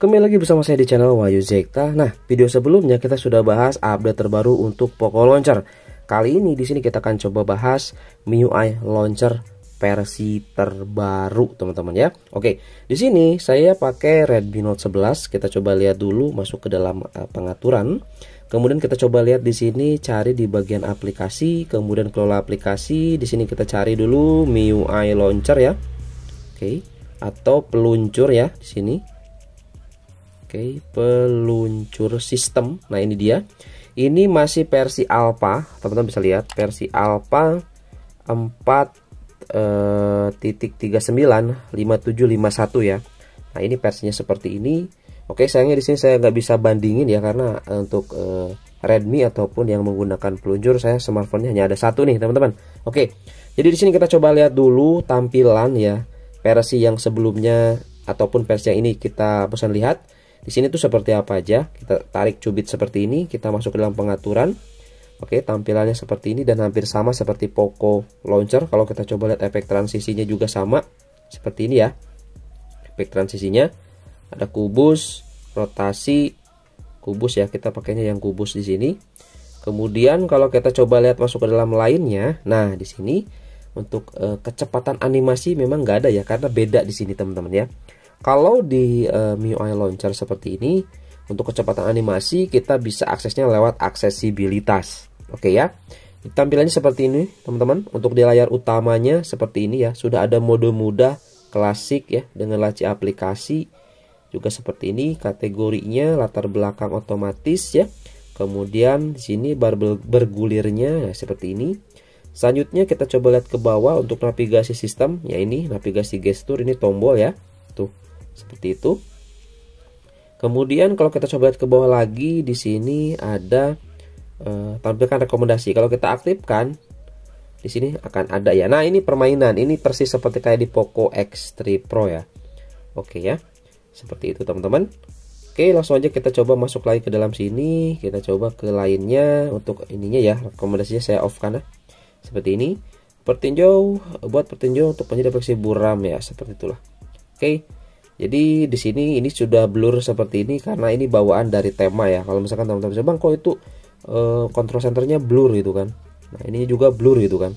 Kembali lagi bersama saya di channel Wahyu Zekta. Nah, video sebelumnya kita sudah bahas update terbaru untuk Poco Launcher. Kali ini di sini kita akan coba bahas MIUI Launcher versi terbaru, teman-teman ya. Oke, di sini saya pakai Redmi Note 11. Kita coba lihat dulu, masuk ke dalam pengaturan. Kemudian kita coba lihat di sini, cari di bagian aplikasi, kemudian kelola aplikasi. Di sini kita cari dulu MIUI Launcher ya. Oke, atau peluncur ya di sini. Oke, peluncur sistem. Nah, ini dia. Ini masih versi alpha. Teman-teman bisa lihat versi alpha 4.39.5751 ya. Nah, ini versinya seperti ini. Oke, sayangnya di sini saya nggak bisa bandingin ya, karena untuk Redmi ataupun yang menggunakan peluncur, saya smartphone-nya hanya ada satu nih, teman-teman. Oke. Jadi di sini kita coba lihat dulu tampilan ya, versi yang sebelumnya ataupun versi yang ini kita pesan lihat. Di sini tuh seperti apa aja. Kita tarik cubit seperti ini, kita masuk ke dalam pengaturan. Oke, tampilannya seperti ini dan hampir sama seperti Poco Launcher. Kalau kita coba lihat efek transisinya juga sama seperti ini ya. Efek transisinya ada kubus, rotasi, kubus ya. Kita pakainya yang kubus di sini. Kemudian kalau kita coba lihat masuk ke dalam lainnya, nah di sini untuk kecepatan animasi memang nggak ada ya, karena beda di sini teman-teman ya. Kalau di MIUI Launcher seperti ini, untuk kecepatan animasi kita bisa aksesnya lewat aksesibilitas. Oke ya, tampilannya seperti ini teman-teman. Untuk di layar utamanya seperti ini ya, sudah ada mode mudah, klasik ya, dengan laci aplikasi juga seperti ini. Kategorinya latar belakang otomatis ya. Kemudian di sini bar bergulirnya ya, seperti ini. Selanjutnya kita coba lihat ke bawah untuk navigasi sistem ya, ini navigasi gestur, ini tombol ya, tuh seperti itu. Kemudian kalau kita coba lihat ke bawah lagi, di sini ada tampilkan rekomendasi. Kalau kita aktifkan, di sini akan ada ya. Nah, ini permainan, ini persis seperti kayak di Poco X3 Pro ya. Oke ya, seperti itu teman-teman. Oke, langsung aja kita coba masuk lagi ke dalam sini. Kita coba ke lainnya untuk ininya ya, rekomendasinya saya off karena seperti ini. Pertinjau, buat pertinjau untuk penyedia fleksi buram ya, seperti itulah. Oke. Jadi di sini ini sudah blur seperti ini karena ini bawaan dari tema ya. Kalau misalkan teman-teman bilang, kok itu control centernya blur gitu kan. Nah, ini juga blur gitu kan.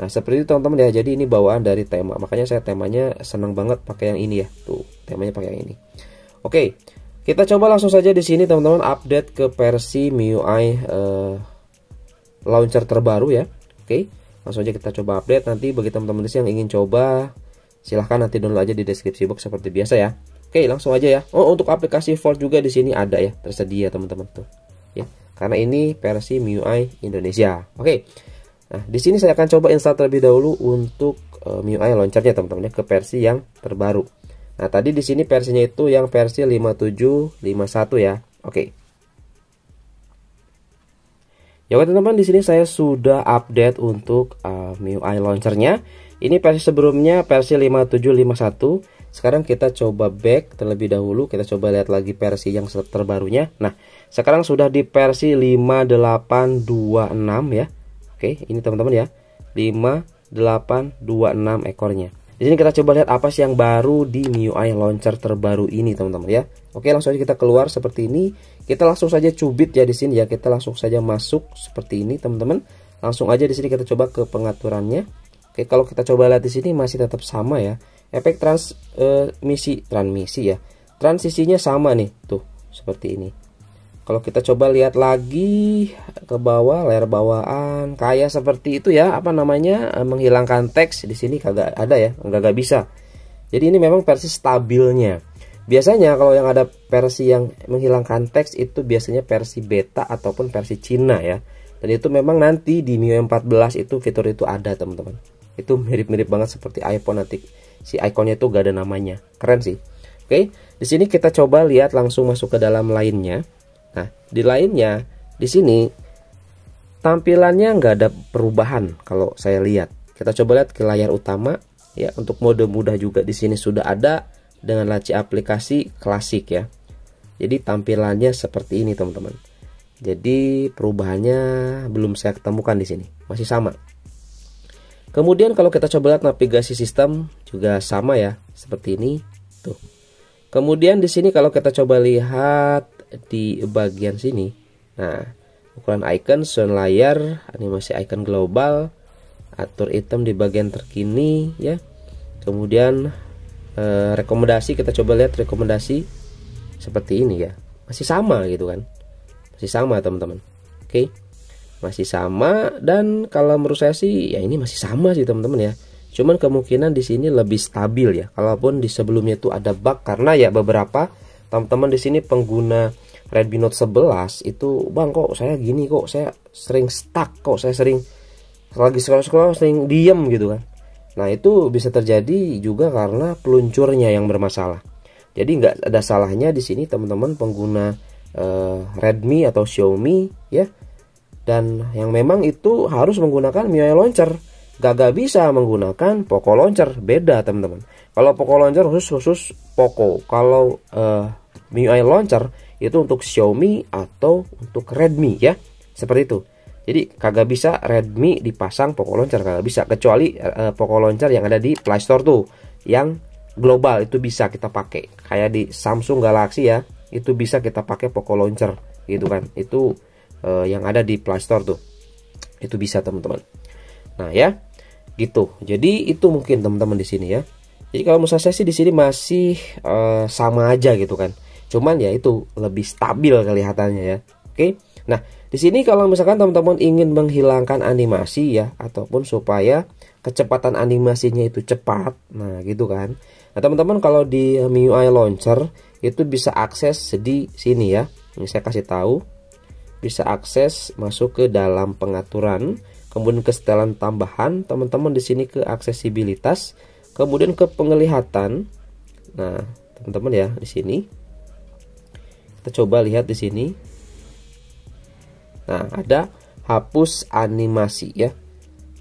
Nah, seperti itu teman-teman ya. Jadi ini bawaan dari tema. Makanya saya temanya senang banget pakai yang ini ya. Tuh, temanya pakai yang ini. Oke. Kita coba langsung saja di sini teman-teman, update ke versi MIUI Launcher terbaru ya. Oke. Langsung aja kita coba update. Nanti bagi teman-teman yang ingin coba, silahkan nanti download aja di deskripsi box seperti biasa ya. Oke, langsung aja ya. Oh, untuk aplikasi Volt juga di sini ada ya, tersedia teman-teman tuh. Ya, karena ini versi MIUI Indonesia. Oke. Nah, di sini saya akan coba install terlebih dahulu untuk MIUI Launcher-nya teman-teman ya, ke versi yang terbaru. Nah, tadi di sini versinya itu yang versi 5751 ya. Oke. Ya oke teman-teman, di sini saya sudah update untuk MIUI Launcher-nya. Ini versi sebelumnya versi 5751. Sekarang kita coba back terlebih dahulu. Kita coba lihat lagi versi yang terbarunya. Nah, sekarang sudah di versi 5826 ya. Oke, ini teman-teman ya, 5826 ekornya. Di sini kita coba lihat apa sih yang baru di MIUI Launcher terbaru ini teman-teman ya. Oke, langsung aja kita keluar seperti ini. Kita langsung saja cubit ya di sini ya. Kita langsung saja masuk seperti ini teman-teman. Langsung aja di sini kita coba ke pengaturannya. Oke, kalau kita coba lihat di sini masih tetap sama ya. Efek transmisi ya. Transisinya sama nih, tuh seperti ini. Kalau kita coba lihat lagi ke bawah, layar bawaan kayak seperti itu ya, apa namanya? Menghilangkan teks di sini kagak ada ya, enggak bisa. Jadi ini memang versi stabilnya. Biasanya kalau yang ada versi yang menghilangkan teks itu biasanya versi beta ataupun versi Cina ya. Dan itu memang nanti di MIUI 14 itu fitur itu ada, teman-teman. Itu mirip-mirip banget seperti iPhone, nanti si ikonnya itu gak ada namanya. Keren sih. Oke, di sini kita coba lihat langsung masuk ke dalam lainnya. Nah, di lainnya di sini tampilannya nggak ada perubahan kalau saya lihat. Kita coba lihat ke layar utama ya. Untuk mode mudah juga di sini sudah ada dengan laci aplikasi klasik ya. Jadi tampilannya seperti ini, teman-teman. Jadi perubahannya belum saya ketemukan di sini, masih sama. Kemudian kalau kita coba lihat navigasi sistem juga sama ya, seperti ini tuh. Kemudian di sini kalau kita coba lihat di bagian sini, nah ukuran icon, sound layar, animasi icon global, atur item di bagian terkini ya. Kemudian rekomendasi, kita coba lihat rekomendasi seperti ini ya, masih sama gitu kan, masih sama teman-teman. Oke, masih sama, dan kalau menurut saya sih ya ini masih sama sih teman-teman ya. Cuman kemungkinan di sini lebih stabil ya, kalaupun di sebelumnya itu ada bug, karena ya beberapa teman-teman di sini pengguna Redmi Note 11 itu, bang kok saya gini, kok saya sering stuck, kok saya sering lagi scroll-scroll sering diem gitu kan. Nah itu bisa terjadi juga karena peluncurnya yang bermasalah. Jadi nggak ada salahnya di sini teman-teman pengguna Redmi atau Xiaomi ya, dan yang memang itu harus menggunakan MIUI Launcher, gak bisa menggunakan Poco Launcher, beda teman-teman. Kalau Poco Launcher khusus Poco, kalau MIUI Launcher itu untuk Xiaomi atau untuk Redmi ya, seperti itu. Jadi kagak bisa Redmi dipasang Poco Launcher, kagak bisa, kecuali Poco Launcher yang ada di Play Store tuh, yang global itu bisa kita pakai. Kayak di Samsung Galaxy ya, itu bisa kita pakai Poco Launcher gitu kan. Itu yang ada di Play Store tuh. Itu bisa teman-teman. Nah ya, gitu. Jadi itu mungkin teman-teman di sini ya. Jadi kalau menurut saya sih di sini masih sama aja gitu kan. Cuman ya itu lebih stabil kelihatannya ya. Oke. Nah, di sini kalau misalkan teman-teman ingin menghilangkan animasi ya, ataupun supaya kecepatan animasinya itu cepat, nah gitu kan. Nah teman-teman kalau di MIUI Launcher itu bisa akses di sini ya. Ini saya kasih tahu, bisa akses masuk ke dalam pengaturan, kemudian ke setelan tambahan, teman-teman di sini ke aksesibilitas, kemudian ke penglihatan. Nah teman-teman ya di sini kita coba lihat di sini. Nah, ada hapus animasi ya.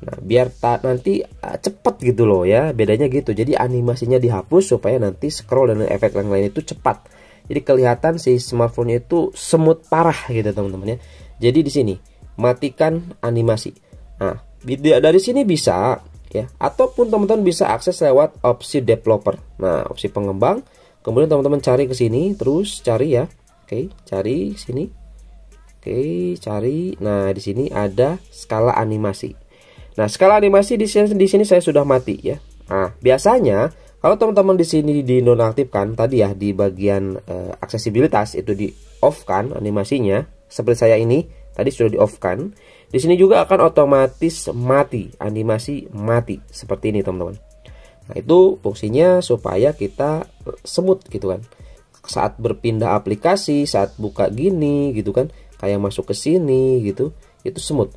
Nah, biar nanti cepat gitu loh ya. Bedanya gitu. Jadi animasinya dihapus supaya nanti scroll dan efek lain-lain itu cepat. Jadi kelihatan si smartphone itu semut parah gitu teman-teman ya. Jadi di sini matikan animasi. Nah, dari sini bisa ya, ataupun teman-teman bisa akses lewat opsi developer. Nah, opsi pengembang. Kemudian teman-teman cari ke sini, terus cari ya. Oke, cari sini. Oke, cari. Nah, di sini ada skala animasi. Nah, skala animasi di sini saya sudah mati ya. Nah, biasanya kalau teman-teman di sini dinonaktifkan tadi ya, di bagian aksesibilitas itu di off kan animasinya. Seperti saya ini tadi sudah di off kan. Di sini juga akan otomatis mati, animasi mati seperti ini, teman-teman. Nah, itu fungsinya supaya kita smooth gitu kan. Saat berpindah aplikasi, saat buka gini gitu kan, kayak masuk ke sini gitu, itu smooth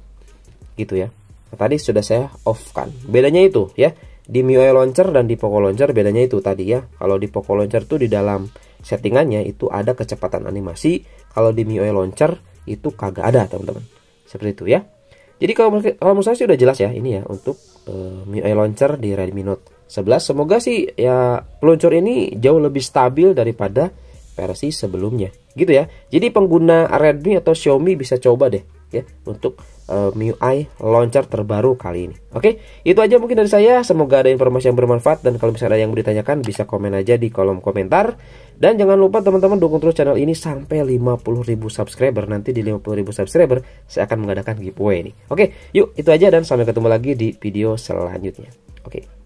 gitu ya. Nah, tadi sudah saya off kan, bedanya itu ya di MIUI Launcher dan di Poco Launcher, bedanya itu tadi ya. Kalau di Poco Launcher tuh di dalam settingannya itu ada kecepatan animasi, kalau di MIUI Launcher itu kagak ada teman-teman, seperti itu ya. Jadi kalau menurut saya sih udah jelas ya ini ya untuk MIUI Launcher di Redmi Note 11. Semoga sih ya peluncur ini jauh lebih stabil daripada versi sebelumnya gitu ya. Jadi pengguna Redmi atau Xiaomi bisa coba deh ya untuk MIUI Launcher terbaru kali ini. Oke, itu aja mungkin dari saya. Semoga ada informasi yang bermanfaat, dan kalau misalnya ada yang ditanyakan bisa komen aja di kolom komentar. Dan jangan lupa teman-teman dukung terus channel ini sampai 50.000 subscriber. Nanti di 50.000 subscriber saya akan mengadakan giveaway ini. Oke, yuk itu aja, dan sampai ketemu lagi di video selanjutnya. Oke.